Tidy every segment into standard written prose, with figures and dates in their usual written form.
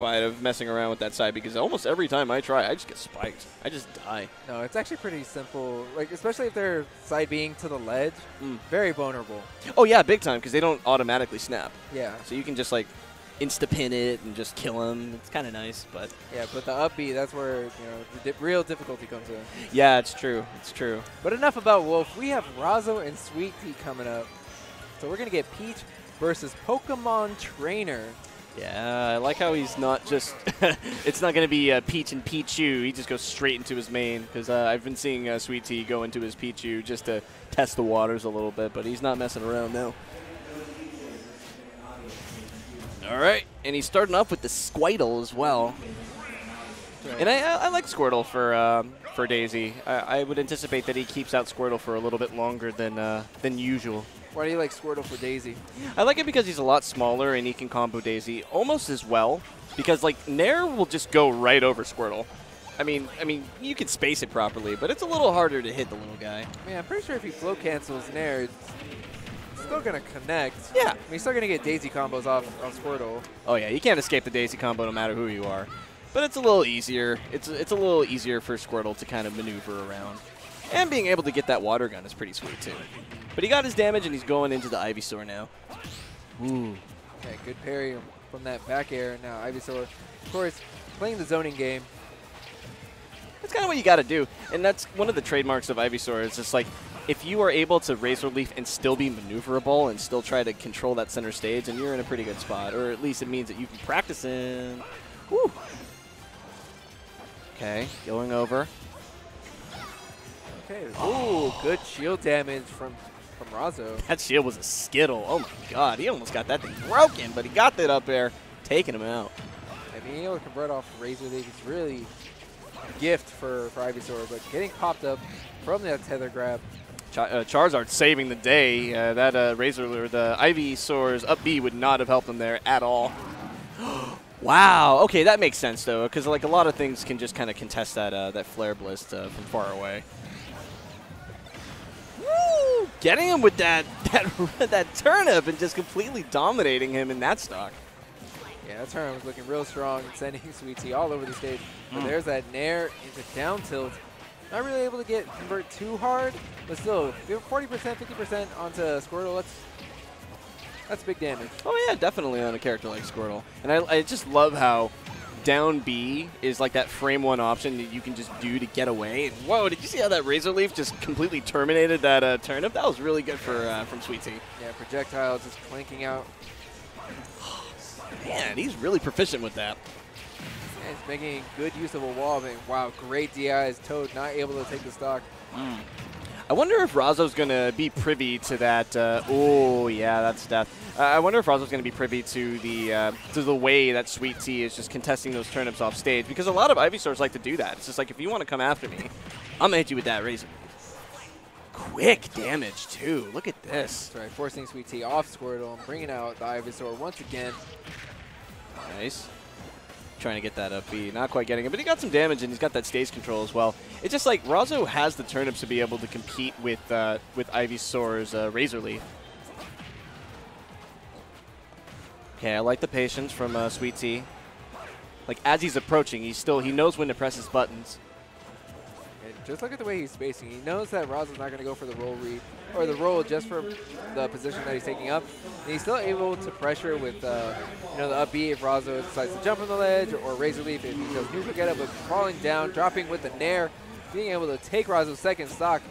of messing around with that side, because almost every time I try, I just get spiked. I just die. No, it's actually pretty simple. Like, especially if they're side being to the ledge, very vulnerable. Oh yeah, big time, because they don't automatically snap. Yeah. So you can just like insta pin it and just kill them. It's kind of nice, but yeah. But the up B, that's where, you know, the real difficulty comes in. Yeah, it's true. It's true. But enough about Wolf. We have Razo and SweetT coming up, so we're gonna get Peach versus Pokemon Trainer. Yeah, I like how he's not just, it's not going to be Peach and Pichu. He just goes straight into his main, because I've been seeing SweetT go into his Pichu just to test the waters a little bit, but he's not messing around now. All right, and he's starting off with the Squirtle as well. And I like Squirtle for Daisy. I would anticipate that he keeps out Squirtle for a little bit longer than usual. Why do you like Squirtle for Daisy? I like it because he's a lot smaller and he can combo Daisy almost as well. Because like Nair will just go right over Squirtle. I mean, you can space it properly, but it's a little harder to hit the little guy. I mean, I'm pretty sure if he flow cancels Nair, it's still gonna connect. Yeah. I mean, he's still gonna get Daisy combos off on Squirtle. Oh yeah, you can't escape the Daisy combo no matter who you are. But it's a little easier. It's a little easier for Squirtle to kind of maneuver around. And being able to get that water gun is pretty sweet too. But he got his damage and he's going into the Ivysaur now. Ooh. Yeah, good parry from that back air. Now Ivysaur, of course, playing the zoning game. That's kind of what you got to do. And that's one of the trademarks of Ivysaur. It's just like, if you are able to Razor Leaf and still be maneuverable and still try to control that center stage, then you're in a pretty good spot. Or at least it means that you can practice in. Woo. Okay, going over. Okay. Ooh, good shield damage from Razo. That shield was a skittle. Oh my god, he almost got that thing broken, but he got that up air, taking him out. I mean, being able to convert off Razor Leaf is really a gift for Ivysaur, but getting popped up from that tether grab. Charizard saving the day. That the Ivysaur's up B would not have helped him there at all. Wow. Okay, that makes sense though, because like a lot of things can just kind of contest that that Flare Blitz from far away. Woo! Getting him with that turnip and just completely dominating him in that stock. Yeah, that turnip was looking real strong and sending SweetT all over the stage. But there's that Nair into down tilt. Not really able to convert too hard, but still 40%, 50% onto Squirtle. That's big damage. Oh yeah, definitely on a character like Squirtle. And I just love how down B is like that frame one option that you can just do to get away. And whoa, did you see how that Razor Leaf just completely terminated that turnip? That was really good from SweetT. Yeah, projectiles just clanking out. Oh, man, he's really proficient with that. Yeah, he's making good use of a wall. But wow, great DIs. Toad not able to take the stock. I wonder if Razo's going to be privy to that. Oh, yeah, that's death. I wonder if Razo's going to be privy to the way that SweetT is just contesting those turnips off stage, because a lot of Ivysaurs like to do that. It's just like, if you want to come after me, I'm going to hit you with that Razor. Quick damage, too. Look at this. That's right, forcing SweetT off Squirtle and bringing out the Ivysaur once again. Nice. Trying to get that up B, not quite getting it, but he got some damage and he's got that stage control as well. It's just like Razo has the turnips to be able to compete with Ivysaur's Razor Leaf. Okay, I like the patience from SweetT. Like as he's approaching, he knows when to press his buttons. And just look at the way he's spacing. He knows that Razo's not going to go for the roll read or the roll just for the position that he's taking up. And he's still able to pressure with the up B if Razo decides to jump on the ledge, or Razor Leaf if he does neutral get up, but falling down, dropping with the Nair, being able to take Razo's second stock.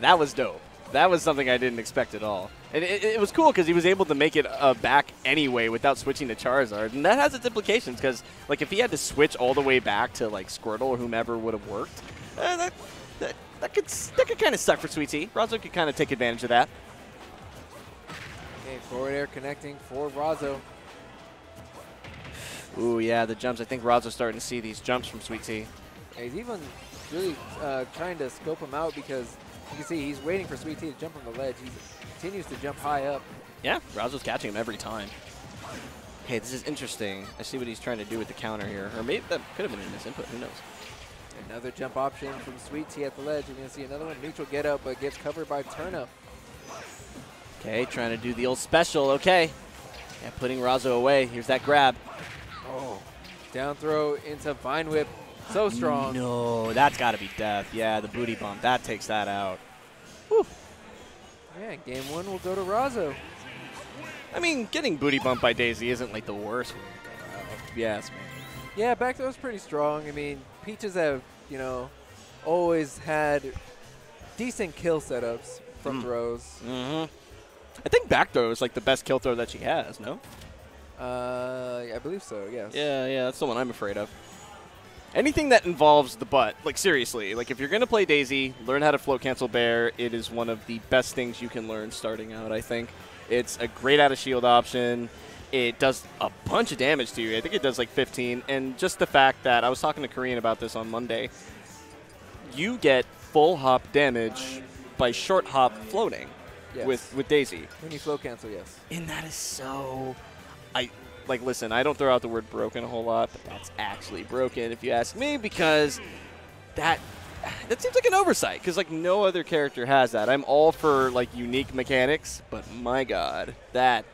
That was dope. That was something I didn't expect at all. And it was cool because he was able to make it back anyway without switching to Charizard. And that has its implications because like if he had to switch all the way back to like Squirtle or whomever would have worked, that could kind of suck for SweetT. Razo could kind of take advantage of that. Okay, forward air connecting for Razo. Ooh, yeah, the jumps. I think Razo's starting to see these jumps from SweetT. Yeah, he's even really trying to scope him out because you can see he's waiting for SweetT to jump on the ledge. He continues to jump high up. Yeah, Razo's catching him every time. Okay, this is interesting. I see what he's trying to do with the counter here. Or maybe that could have been in this input. Who knows? Another jump option from SweetT at the ledge. You're going to see another one. Neutral get up, but gets covered by Turnup. Okay, trying to do the old special. Okay. Yeah, putting Razo away. Here's that grab. Oh. Down throw into Vine Whip. So strong. No, that's got to be death. Yeah, the booty bump. That takes that out. Whew. Yeah, game one will go to Razo. I mean, getting booty bumped by Daisy isn't like the worst way to go out. Yes, man. Yeah, back throw's pretty strong. I mean, Peaches have, you know, always had decent kill setups from throws. Mm-hmm. I think back throw is like the best kill throw that she has, no? I believe so, yes. Yeah, that's the one I'm afraid of. Anything that involves the butt, like seriously, like if you're going to play Daisy, learn how to float cancel bear. It is one of the best things you can learn starting out, I think. It's a great out of shield option. It does a bunch of damage to you. I think it does like 15. And just the fact that I was talking to Kareen about this on Monday, you get full hop damage by short hop floating with Daisy. When you float cancel, yes. And that is so... Like, listen, I don't throw out the word broken a whole lot, but that's actually broken if you ask me, because that seems like an oversight, because, like, no other character has that. I'm all for, like, unique mechanics, but my God, that,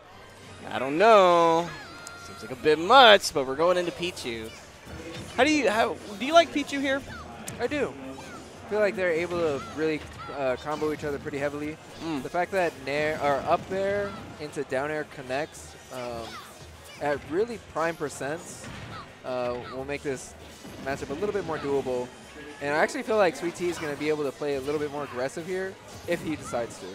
I don't know, seems like a bit much, but we're going into Pichu. Do you like Pichu here? I do. I feel like they're able to really combo each other pretty heavily. The fact that up air into down air connects at really prime percents will make this matchup a little bit more doable. And I actually feel like SweetT is going to be able to play a little bit more aggressive here if he decides to.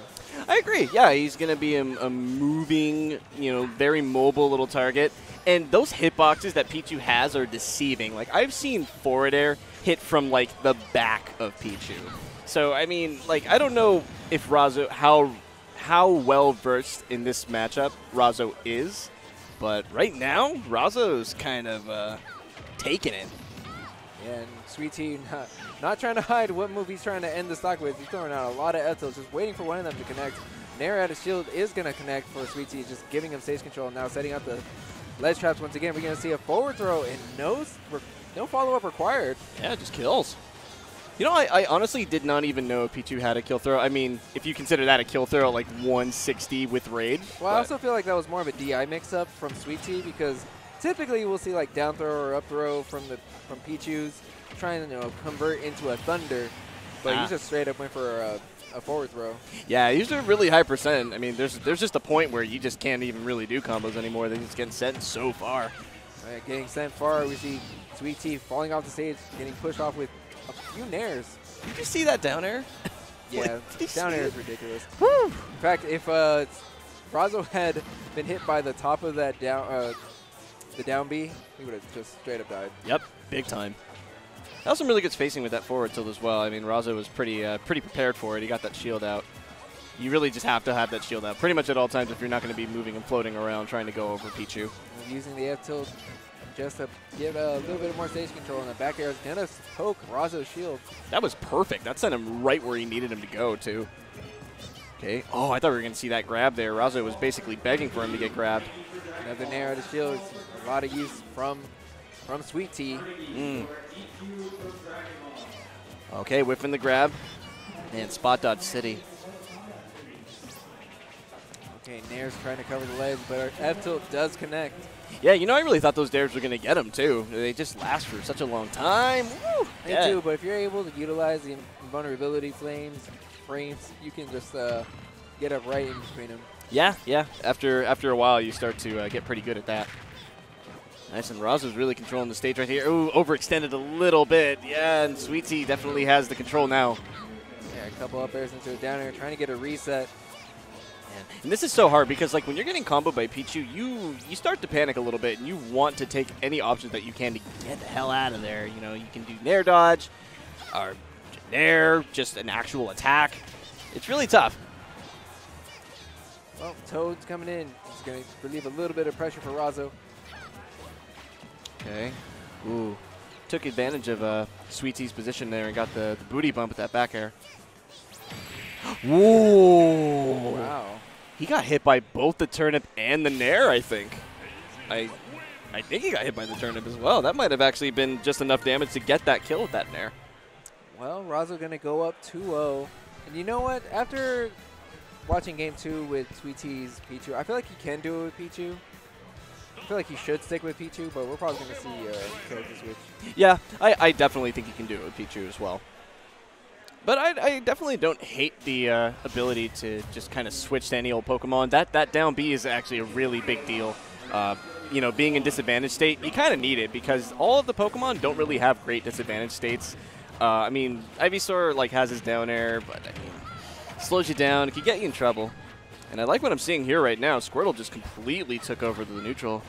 I agree. Yeah, he's going to be a moving, you know, very mobile little target. And those hitboxes that Pichu has are deceiving. Like, I've seen forward air hit from, like, the back of Pichu. So, I mean, like, I don't know if Razo, how well-versed in this matchup Razo is. But right now, Razo's kind of taking it. Yeah, and SweetT not trying to hide what move he's trying to end the stock with. He's throwing out a lot of Ethos, just waiting for one of them to connect. Nair out of shield is going to connect for SweetT, just giving him stage control and now setting up the ledge traps once again. We're going to see a forward throw and no follow-up required. Yeah, just kills. You know, I honestly did not even know if Pichu had a kill throw. I mean, if you consider that a kill throw, like 160 with raid. Well, I also feel like that was more of a DI mix-up from SweetT because typically we'll see like down throw or up throw from Pichu's trying to, you know, convert into a thunder, but he just straight up went for a forward throw. Yeah, these are really high percent. I mean, there's just a point where you just can't even really do combos anymore. They're just getting sent so far. Right, getting sent far, we see SweetT falling off the stage, getting pushed off with a few nairs. Did you see that down air? Yeah, down air is ridiculous. Woo! In fact, if Razo had been hit by the top of that down B, he would have just straight up died. Yep, big time. That was some really good spacing with that forward tilt as well. I mean, Razo was pretty prepared for it. He got that shield out. You really just have to have that shield out pretty much at all times if you're not going to be moving and floating around trying to go over Pichu. And using the F tilt just to give a little bit more stage control, and the back air is going to poke Razo's shield. That was perfect. That sent him right where he needed him to go, too. Okay. Oh, I thought we were going to see that grab there. Razo was basically begging for him to get grabbed. Another nair out of shield. A lot of use from SweetT. Okay, whiffing the grab. And spot dodge city. Okay, Nair's trying to cover the legs, but our F tilt does connect. Yeah, you know, I really thought those dares were going to get him, too. They just last for such a long time. Woo! They do, but if you're able to utilize the invulnerability frames, you can just get up right in between them. Yeah. After a while, you start to get pretty good at that. Nice, and Razo's really controlling the stage right here. Ooh, overextended a little bit. Yeah, and SweetT definitely has the control now. Yeah, a couple up airs into a down air, trying to get a reset. And this is so hard because, like, when you're getting comboed by Pichu, you start to panic a little bit, and you want to take any options that you can to get the hell out of there. You know, you can do Nair dodge, or Nair, just an actual attack. It's really tough. Well, Toad's coming in. He's going to relieve a little bit of pressure for Razo. Okay. Ooh. Took advantage of SweetT's position there and got the booty bump with that back air. Whoa! Wow. He got hit by both the turnip and the nair, I think. I think he got hit by the turnip as well. That might have actually been just enough damage to get that kill with that nair. Well, Razo going to go up 2-0. And you know what? After watching Game 2 with SweetT's Pichu, I feel like he can do it with Pichu. I feel like he should stick with Pichu, but we're probably going to see characters switch. Yeah, I definitely think he can do it with Pichu as well. But I definitely don't hate the ability to just kind of switch to any old Pokemon. That down B is actually a really big deal. You know, being in disadvantage state, you kind of need it because all of the Pokemon don't really have great disadvantage states. I mean, Ivysaur like has his down air, but I mean, slows you down. It could get you in trouble. And I like what I'm seeing here right now. Squirtle just completely took over to the neutral.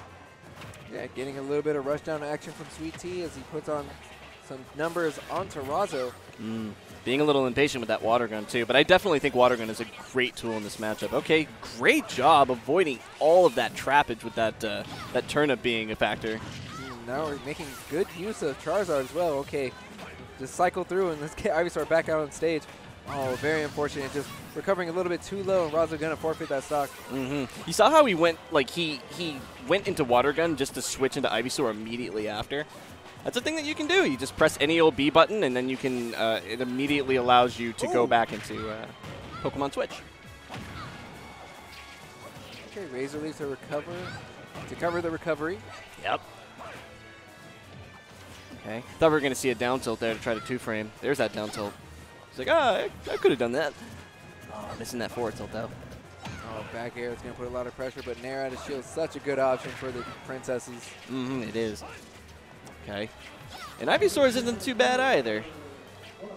Yeah, getting a little bit of rushdown action from SweetT as he puts on some numbers onto Razo. Being a little impatient with that Water Gun, too. But I definitely think Water Gun is a great tool in this matchup. Okay, great job avoiding all of that trappage with that, that turnip being a factor. Now we're making good use of Charizard as well. Okay, just cycle through and let's get Ivysaur back out on stage. Oh, very unfortunate. Just recovering a little bit too low, and Razo gonna forfeit that stock. You saw how he went, like he went into Water Gun just to switch into Ivysaur immediately after. That's a thing that you can do. You just press any old B button, and then you can. It immediately allows you to go back into Pokemon Switch. Okay, Razor Leaf to cover the recovery. Yep. Okay. Thought we were gonna see a down tilt there to try to two frame. There's that down tilt. It's like, ah, I could have done that. Oh, missing that forward tilt, though. Oh, back air. It's going to put a lot of pressure, but Nair out of shield is such a good option for the princesses. It is. Okay. And Ivysaur's isn't too bad either.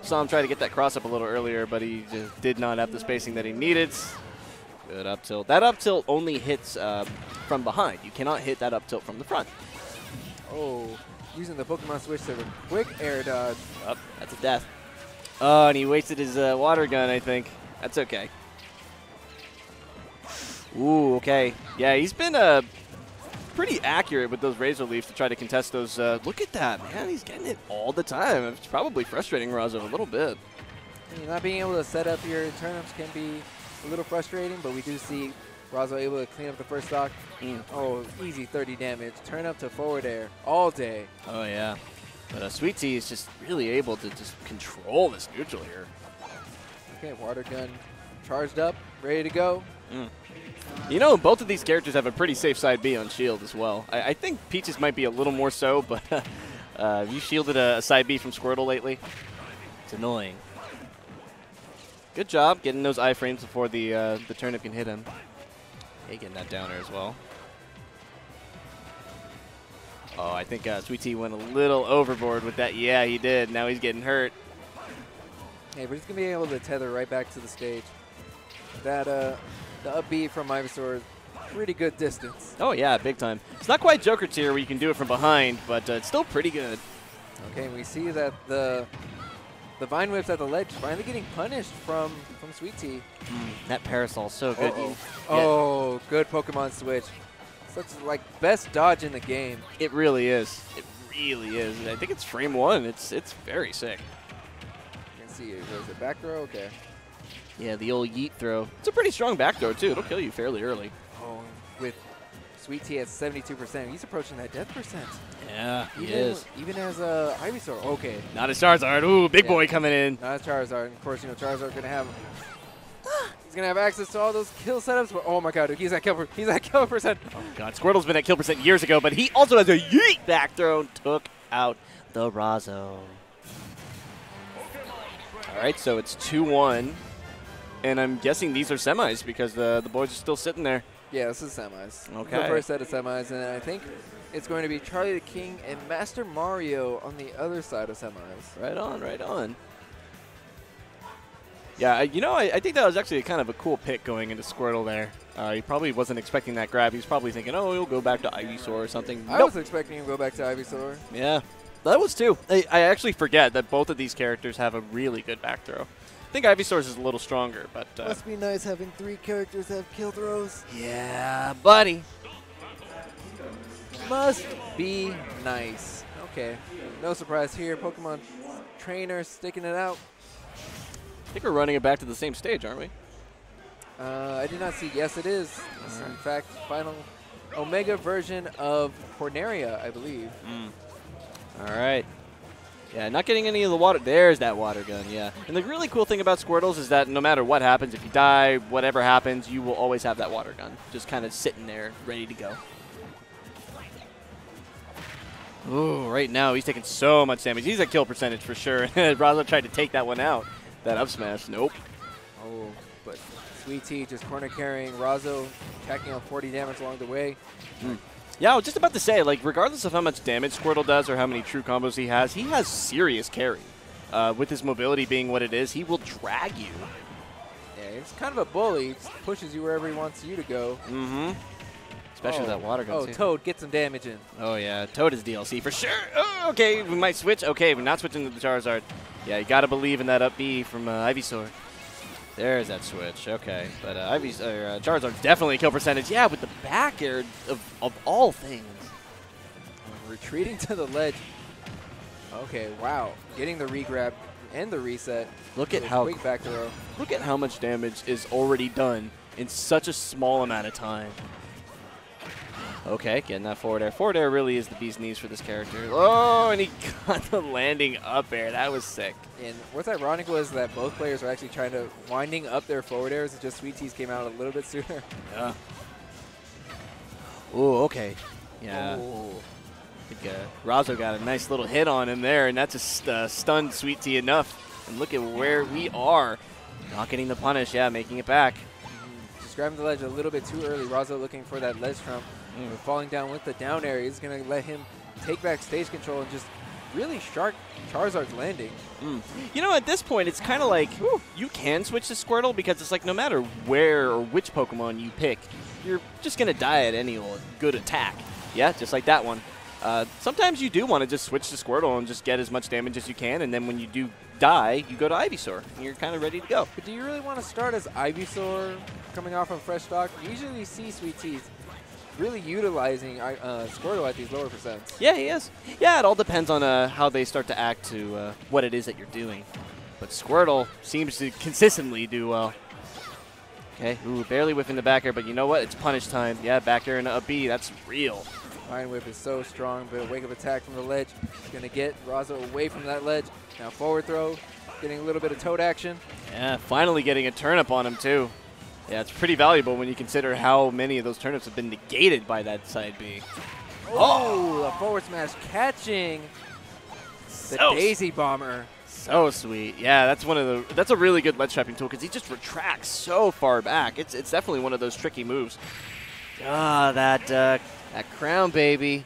Saw him try to get that cross up a little earlier, but he just did not have the spacing that he needed. Good up tilt. That up tilt only hits from behind. You cannot hit that up tilt from the front. Oh, using the Pokemon Switch to a quick air dodge. Up. That's a death. Oh, and he wasted his Water Gun, I think. That's okay. Ooh, okay. Yeah, he's been pretty accurate with those Razor Leaves to try to contest those. Look at that, man. He's getting it all the time. It's probably frustrating Razo a little bit. And not being able to set up your turnips can be a little frustrating, but we do see Razo able to clean up the first stock. Oh, easy 30 damage. Turn up to forward air all day. Oh, yeah. But SweetT is just really able to just control this neutral here. Okay, Water Gun charged up, ready to go. You know, both of these characters have a pretty safe side B on shield as well. I think Peaches might be a little more so, but have you shielded a side B from Squirtle lately? It's annoying. Good job getting those iframes before the turnip can hit him. Hey, getting that downer as well. Oh, I think SweetT went a little overboard with that. Yeah, he did. Now he's getting hurt. Hey, but he's going to be able to tether right back to the stage. That the upbeat from Ivysaur is pretty good distance. Oh, yeah, big time. It's not quite Joker tier where you can do it from behind, but it's still pretty good. Okay, we see that the Vine Whips at the ledge finally getting punished from SweetT. That Parasol's so good. Oh, good Pokemon Switch. That's like best dodge in the game. It really is. It really is. I think it's frame one. It's very sick. You can see it. Was it back throw? Okay. Yeah, the old yeet throw. It's a pretty strong back throw too. It'll kill you fairly early. Oh, with SweetT at 72%, he's approaching that death percent. Yeah, he is. Even as a Ivysaur. Okay. Not a Charizard. Ooh, big boy coming in. Not a Charizard. Of course, you know Charizard gonna have. He's gonna have access to all those kill setups, but oh my god, dude, he's at kill percent. Oh god, Squirtle's been at kill percent years ago, but he also has a yeet back throw and took out the Razo. Alright, so it's 2-1. And I'm guessing these are semis because the boys are still sitting there. Yeah, this is semis. Okay. The first set of semis, and I think it's going to be Charlie the King and Master Mario on the other side of semis. Right on, right on. Yeah, you know, I think that was actually kind of a cool pick going into Squirtle there. He probably wasn't expecting that grab. He was probably thinking, oh, he'll go back to Ivysaur or something. I was expecting him to go back to Ivysaur. Yeah, that was too. I actually forget that both of these characters have a really good back throw. I think Ivysaur's is a little stronger, but... must be nice having three characters have kill throws. Yeah, buddy. Must be nice. Okay, no surprise here. Pokemon Trainer sticking it out. I think we're running it back to the same stage, aren't we? I did not see. Yes, it is. It's in fact, final Omega version of Corneria, I believe. All right. Yeah, not getting any of the water. There's that Water Gun, yeah. And the really cool thing about Squirtles is that no matter what happens, if you die, whatever happens, you will always have that Water Gun just kind of sitting there ready to go. Ooh, right now he's taking so much damage. He's at kill percentage for sure. Razo tried to take that one out. That up smash, nope. Oh, but SweetT just corner carrying Razo, checking on 40 damage along the way. Mm. Yeah, I was just about to say, like, regardless of how much damage Squirtle does or how many true combos he has serious carry. With his mobility being what it is, he will drag you. Yeah, it's kind of a bully. He just pushes you wherever he wants you to go. Mm-hmm. Especially with that water gun. Oh, Toad, get some damage in. Oh, yeah. Toad is DLC for sure. Oh, okay, we might switch. Okay, we're not switching to the Charizard. Yeah, you got to believe in that up B from Ivysaur. There's that switch. Okay. But Charizard's definitely kill percentage. Yeah, with the back air of all things. Retreating to the ledge. Okay, wow. Getting the re-grab and the reset. Look at how quick back throw. Look at how much damage is already done in such a small amount of time. Okay, getting that forward air. Forward air really is the bee's knees for this character. Oh, and he got the landing up air. That was sick. And what's ironic was that both players were actually trying to winding up their forward airs. It's just SweetT's came out a little bit sooner. Yeah. Ooh, okay. Yeah. Ooh. I think Razo got a nice little hit on him there, and that just stunned SweetT enough. And look at where we are. Not getting the punish. Yeah, making it back. Just grabbing the ledge a little bit too early. Razo looking for that ledge trump. We're falling down with the down air is going to let him take back stage control and just really shark Charizard's landing. Mm. You know, at this point, it's kind of like you can switch to Squirtle because it's like no matter where or which Pokemon you pick, you're just going to die at any old good attack. Yeah, just like that one. Sometimes you do want to just switch to Squirtle and just get as much damage as you can, and then when you do die, you go to Ivysaur, and you're kind of ready to go. But do you really want to start as Ivysaur coming off on fresh stock? Usually you see SweetT's really utilizing Squirtle at these lower percents. Yeah, he is. Yeah, it all depends on how they start to act to what it is that you're doing. But Squirtle seems to consistently do well. Okay, ooh, barely whiffing the back air, but you know what? It's punish time. Yeah, back air and up B, that's real. Iron Whip is so strong, but a wake-up attack from the ledge is going to get Razo away from that ledge. Now forward throw, getting a little bit of Toad action. Yeah, finally getting a turnip on him, too. Yeah, it's pretty valuable when you consider how many of those turnips have been negated by that side B. Oh, a forward smash catching the Daisy Bomber. So sweet. Yeah, that's one of that's a really good ledge trapping tool because he just retracts so far back. It's definitely one of those tricky moves. Ah, that crown baby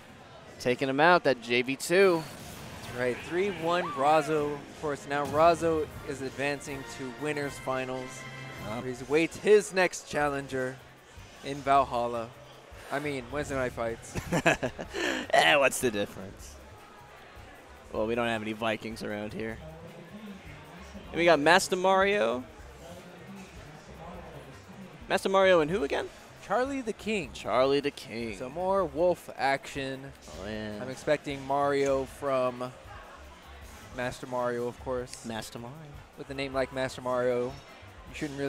taking him out. That JB2. That's right. 3-1 Razo. Of course, now Razo is advancing to winners finals. He awaits his next challenger in Valhalla. I mean, Wednesday night fights. Eh, what's the difference? Well, we don't have any Vikings around here. And we got Master Mario. Master Mario and who again? Charlie the King. Charlie the King. Some more wolf action. Oh, yeah. I'm expecting Mario from Master Mario, of course. Master Mario. With a name like Master Mario, you shouldn't really